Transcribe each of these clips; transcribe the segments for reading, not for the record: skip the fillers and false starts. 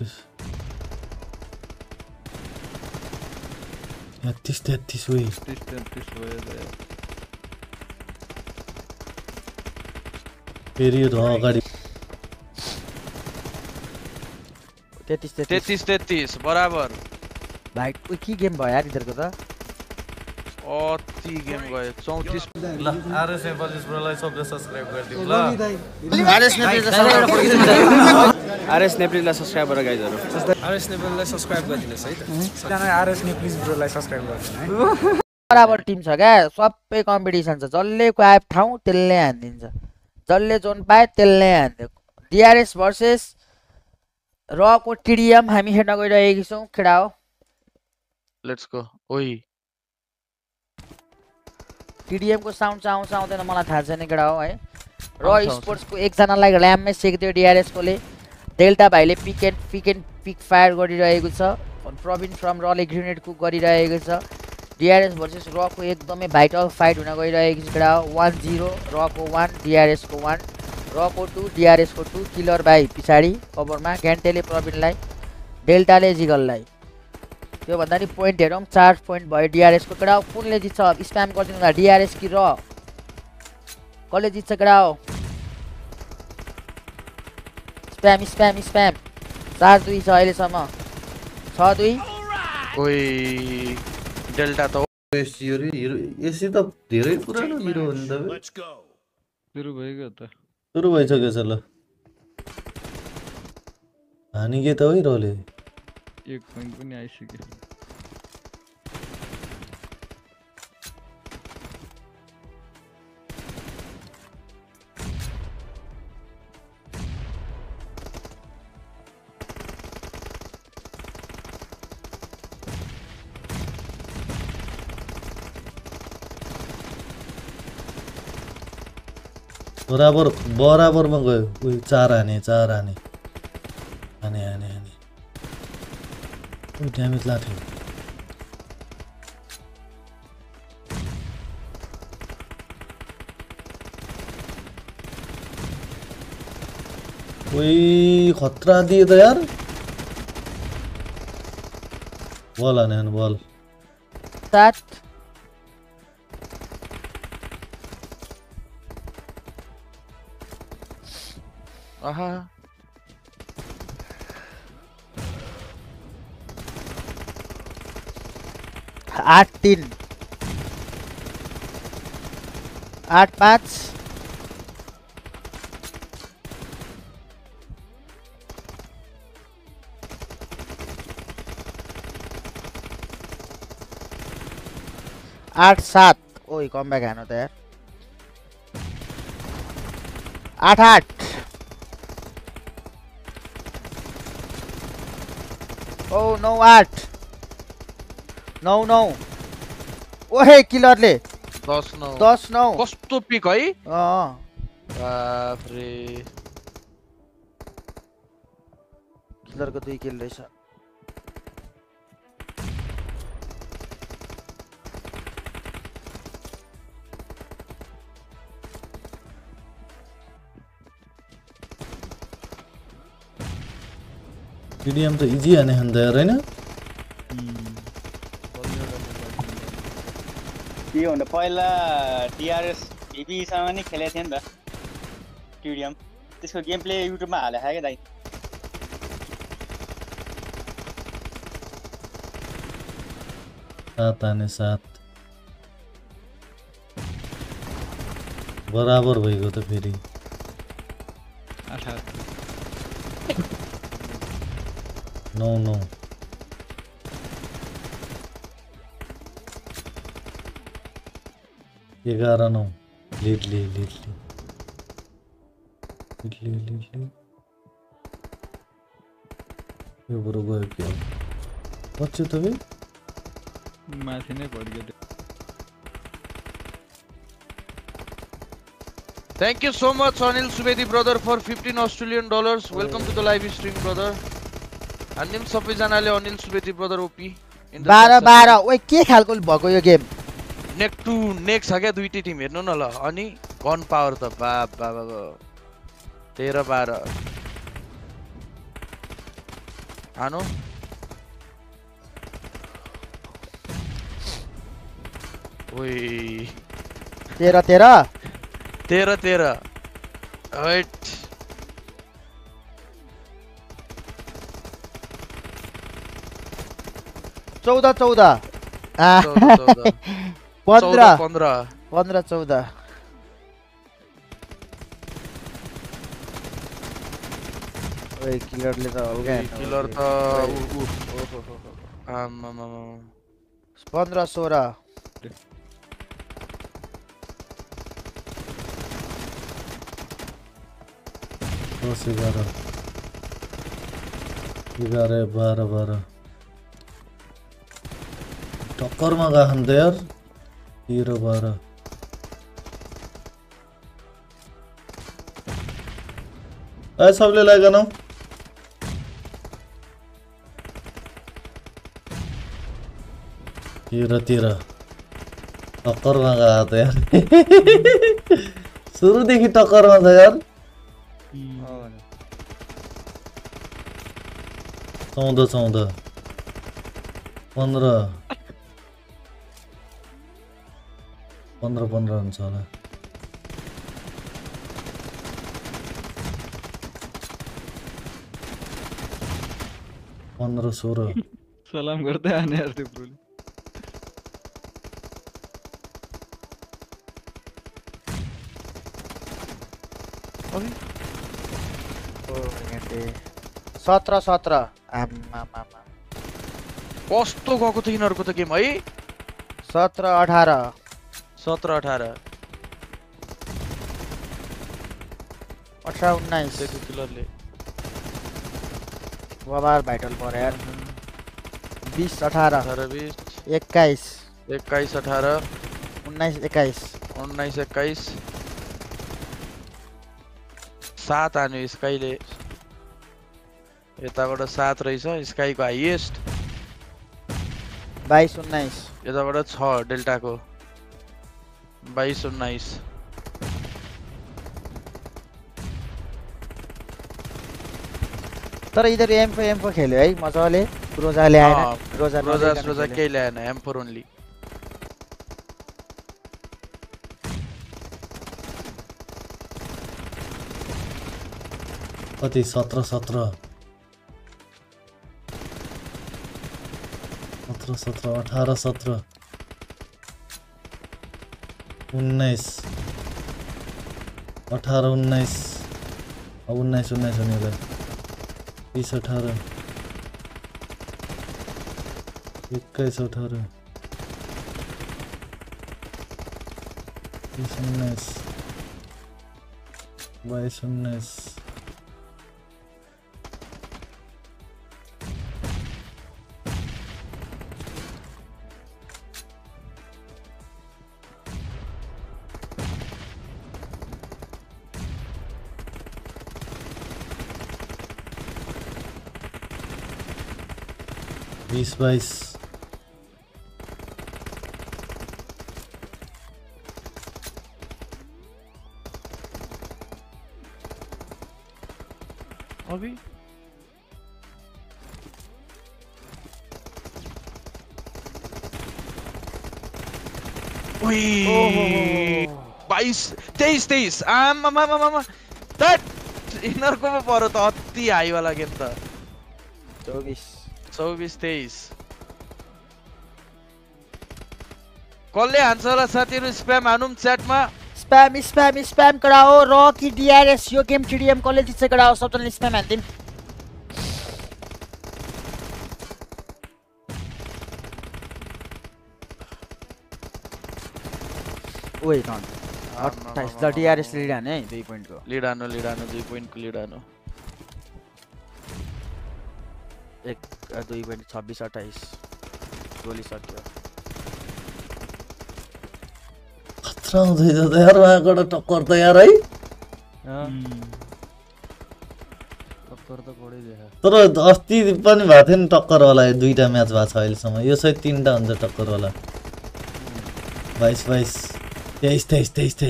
this. That this way. This way there. Period. Agadi. 33 बराबर. भाई की game भयो यार इधरको त. अति गेम भयो 34. ल आरएस नेपालीस ब्रोलाई सबले सब्स्क्राइब गर्दिउ ल. आरएस नेपालीलाई सब्स्क्राइब गर गाइजहरु. आरएस नेपालीलाई सब्स्क्राइब गरिदिनुस् है त. जना आरएस नेपालीस ब्रोलाई सब्स्क्राइब गर्दिनु है. बराबर टिम छ के सबै कम्पिटिसन छ. जल्ले क्वाइप ठाउँ त्यसले हान्दिन्छ. जल्ले जोन पाए त्यसले हान्दिन्छ. डीआरएस भर्सेस Raw को TDM हामी हेर्न गइरहेकी छौं. खेडाओ लेट्स गो. ओइ TDM को साउन्ड आउँछ आउँदैन मलाई थाहा छैन. खेडाओ है Raw स्पोर्ट्स को एक जनालाई ल्याम मै सेक्दियो. DRS कोले डेल्टा भाइले पिक फायर गरिरहेको छ. प्रवीण फ्रम रॉले ग्रेनेड कुक गरिरहेको छ. DRS भर्सेस Raw को एकदमै भाइटल फाइट हुन गइरहेको छ. खेडाओ 1-0 Raw को 1 DRS को 1. Raw को 2 DRS को 2. किलर भाई पिछाडी कभरमा ग्यान्टेले प्रवीणलाई डेल्टाले जिगललाई त्यो भन्दा नि प्वाइन्ट हेरौं. 4 प्वाइन्ट भयो DRS को. केडाओ कुनले जित्छ? स्प्याम गर्दिनु होला. DRS कि Raw कसले जित्छ? केडाओ स्प्याम 4-2 छ अहिले सम्म. 6-2 ओइ डेल्टा त एसी रे एसी त धेरै पुरानो हिरो हो नि त. सुरु भइगयो त. सुरु भइसक्यो सल्ला. हानि के त होइ रोले. एक पॉइंट पनि आइसक्यो. बराबर में गयो. उही चार आने उही डैमेज लाथ्यो. उही खतरा दिए त यार. बॉल आने बॉल सात. Aha. Eight, 5. Eight, 7. Oh, come back, I know that. 8, 8. Oh no, 8. No. Oh hey, killer le. 10 no. 10 no. Costo pick hai? Ah. Free. Killer ko 2 kill rahecha. TDM तो easy आने हन्दा है ना? ये उन पहला DRS बीबी सामानी खेले थे ना TDM. इसको गेम प्ले YouTube में आला है क्या दाई? सात आने बराबर भाई को तो फिरी 18. No. You got a no. Little. You would work here. What's it away? Thank you so much, Anil Subedi brother, for $15 Australian. Welcome to the live stream, brother. Anil sabai janaले Anil Subedi brother OP. 12 ओइ के खालको भएको यो game. नेक छ के दुईटी team हेर्नु न ल. अनि गन पावर त बा 13 12 Ano? Oi. 13. 13. Alright. Chowda. Ah. 15. Hey, killer leta again. Killer ta. Spandra Sora. No, Sigara. Sigara, bara. Tokkar maga ham there. Hero bara. Hey, sab le laega na. Tira. Takar na gaya tha yaar. Shuru dekhi takar na tha yaar. Chauda. 15 huncha hola. Salam karte hain yaar tu bro. Satra. Amma. Posto gako thi narko ta game hai. 17-18. 18-19. Particularly. Wo bar battle for yaar. 20-18. 21-18. 19-21. 7 आने sky ले एता बडा 7 रहिस sky को highest 22-19 एता बडा 6 delta को 22-19 तर इधर एम4 खेल्यो है मजाले रोजा ल्याएन रोजा के ल्याएन एम4 ओन्ली कति 17 19 होने वाला 20-18 20-22 अभी ओई oh. 22-23 आमा दैट इनर को में परो त अति हाई वाला गेम त 24-23 कल्ले आन्सरला साथीहरु स्प्याम हानुम च्याटमा स्प्याम गराओ र कि डीआरएस यो गेम टीडीएम कल्ले जित्छ गराओ सबजनाले स्प्याम हान्दिम ओइ नन 28 द डीआरएस लिड हाने 2 point को लिड हानो 2 point को लिड हानो 1 2 26-28 गोली सक्यो खतरा हुँदै त यार वहाबाट टक्कर त यार है टक्कर त गोडी देखा तर अस्ति पनि भा थिएन टक्कर वाला दुईटा म्याच भा छ अहिले सम्म यो सहित तीनटा हुन्छ टक्कर वाला 22-23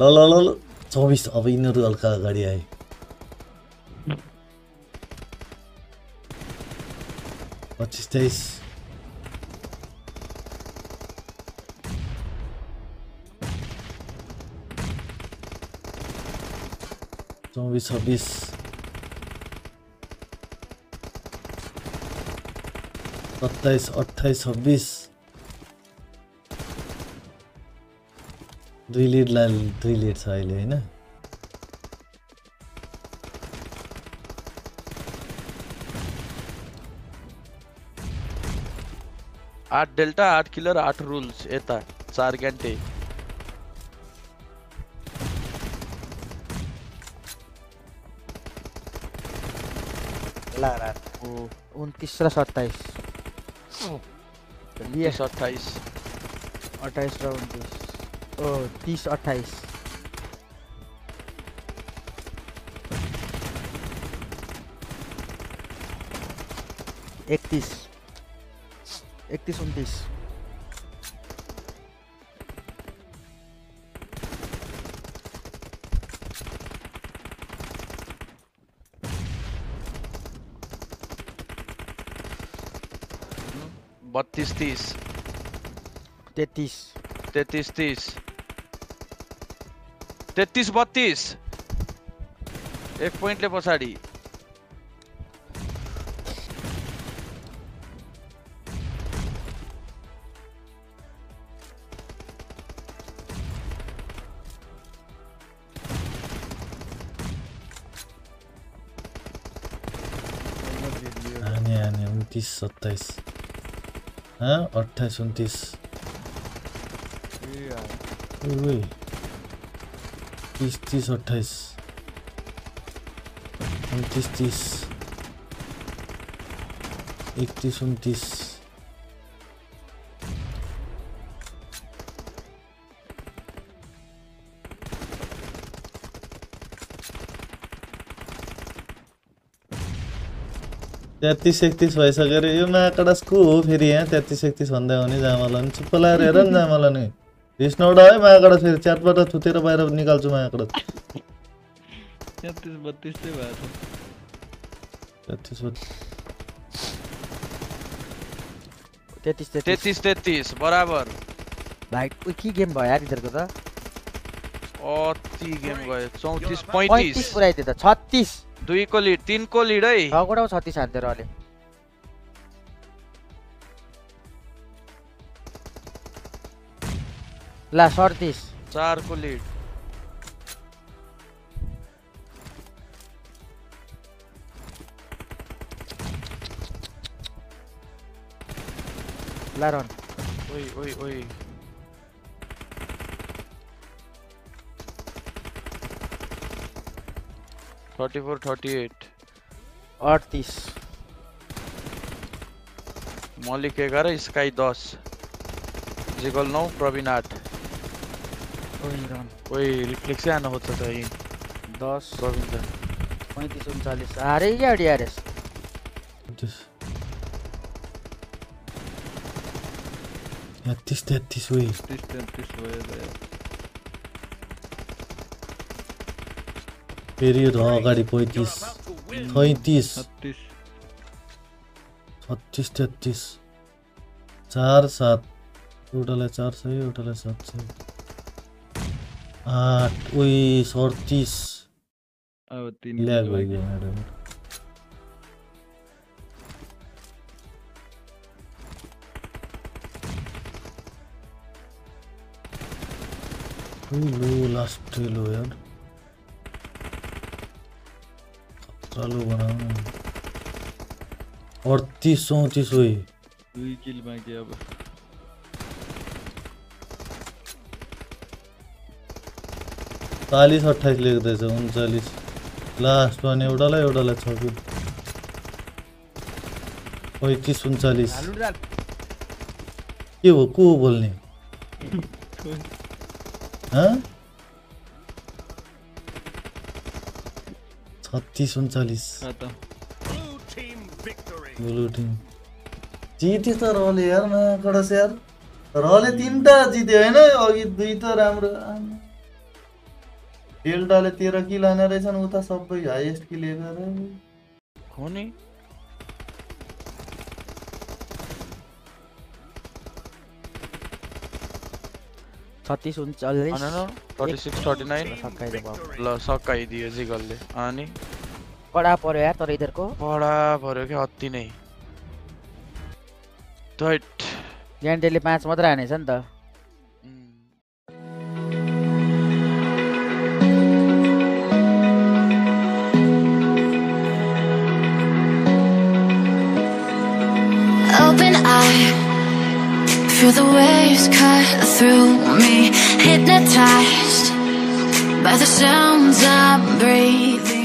ल 24 अब यिनीहरु हल्का अगाडि आए Watch this Zombies hobbies Ottays hobbies three lead side hai na Art Delta, Art Killer, Art Rules. Eta, Sargante. Lara. Oh, 29 Oh, 28. 28 round. Oh, 30 28. Actis. 31 32 32 एक पॉइन्टले पछाडी This is Huh? Or on this. Yeah. Wait. This or this. On this. This on this. This was a very good school. Here, 36 on the Onizamalan, Chipola, and Zamalani. This no time I got a fair chat, but a tutor by of Nicol to my club. That is what whatever. Like, we key game by Adidagoda or tea game by some this point is right at the hot this. Do you call it tin call it? I got out of this at the rally. Last or this, Sar pull it. Laron. Oi. Artis. Molly Kegara is Sky Dos. Jiggle no, probably not. Wait, reflection of the Dos, Robinson. Point is on Salis. Are you DRS? This way. Period अगाडि 35 36 33 47 एउटाले 400 एउटाले 700 8 उई 37 अब 3 lag भयो madam लो last लो यार Salu banana. Or 30 34. 2 kill by Gab. Salis or Thai leg there's own Salis. Last one, Eudala, Choki. Oh, it is Salis. You were cool name. Huh? 30 39 Blue team victory. Blue team. जीती तो role यार मैं कड़ा से यार रोले तीन टा जीते हैं ना और ये दूसरा राम डेल्टा ले 13 किल आने रहेछन् उता सबै हाईएस्ट किल लेखेर हो नि Satis unchali. No, 36, 39. Sakai the ball. La sakai diye zikale. Ani. Pada poro yaar, tora idhar ko. Pada poro ke hatti nahi. Right. Yan daily match madra ani santa. Open eye. Feel the waves cut through me, hypnotized by the sounds I'm breathing.